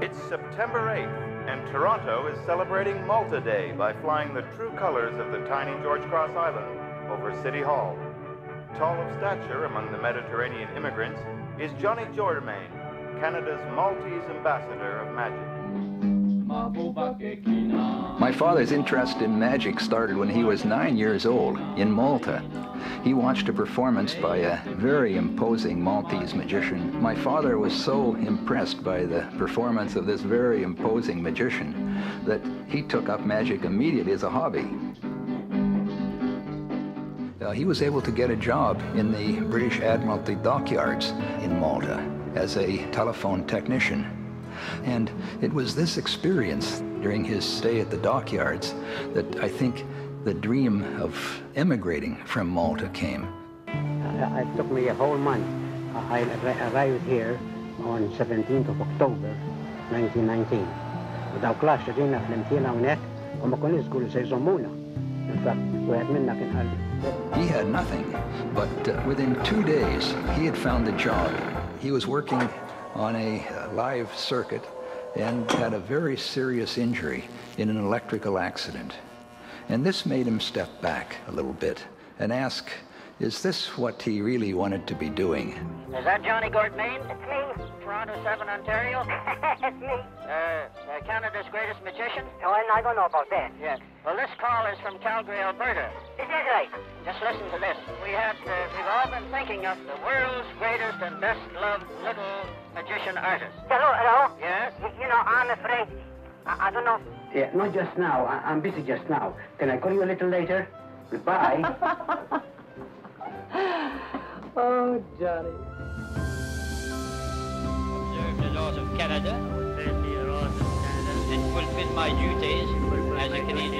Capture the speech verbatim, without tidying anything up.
It's September eighth, and Toronto is celebrating Malta Day by flying the true colors of the tiny George Cross Island over City Hall. Tall of stature among the Mediterranean immigrants is Johnny Giordmaine, Canada's Maltese ambassador of magic. My father's interest in magic started when he was nine years old in Malta. He watched a performance by a very imposing Maltese magician. My father was so impressed by the performance of this very imposing magician that he took up magic immediately as a hobby. Uh, he was able to get a job in the British Admiralty dockyards in Malta as a telephone technician. And it was this experience during his stay at the dockyards that I think the dream of emigrating from Malta came. It took me a whole month. I arrived here on seventeenth of October nineteen nineteen. وداوكلاش جينا خلمتينا هناك وما كانوا يقولوا سيزمونا. In fact, we had minna in Alberta. He had nothing, but uh, within two days he had found a job. He was working on a uh, live circuit and had a very serious injury in an electrical accident. And this made him step back a little bit and ask, is this what he really wanted to be doing? Is that Johnny Giordmaine? It's me. Toronto seven, Ontario? It's me. Uh, uh, Canada's greatest magician? Oh, I don't know about that. Yeah. Well, this call is from Calgary, Alberta. Is that right? Just listen to this. We have, uh, we've all been thinking of the world's greatest and best-loved little magician artist. Hello, hello? Yes? Y you know, I'm afraid, I, I don't know. Yeah, not just now. I I'm busy just now. Can I call you a little later? Goodbye. Oh, Johnny. Observe the laws of Canada and fulfill my duties as a Canadian.